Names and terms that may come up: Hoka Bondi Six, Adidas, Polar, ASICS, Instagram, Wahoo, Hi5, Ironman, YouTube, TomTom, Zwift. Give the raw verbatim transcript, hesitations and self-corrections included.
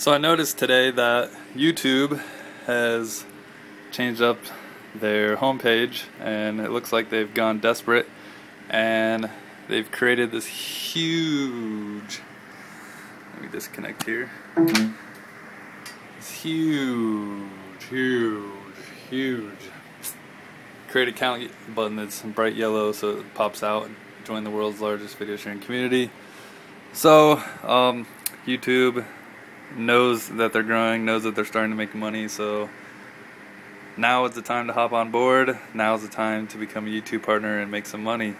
So I noticed today that YouTube has changed up their homepage, and it looks like they've gone desperate and they've created this huge, let me disconnect here, this huge, huge, huge create account button that's bright yellow, so it pops out, and join the world's largest video sharing community. So um, YouTube knows that they're growing, knows that they're starting to make money, so now is the time to hop on board. Now is the time to become a YouTube partner and make some money.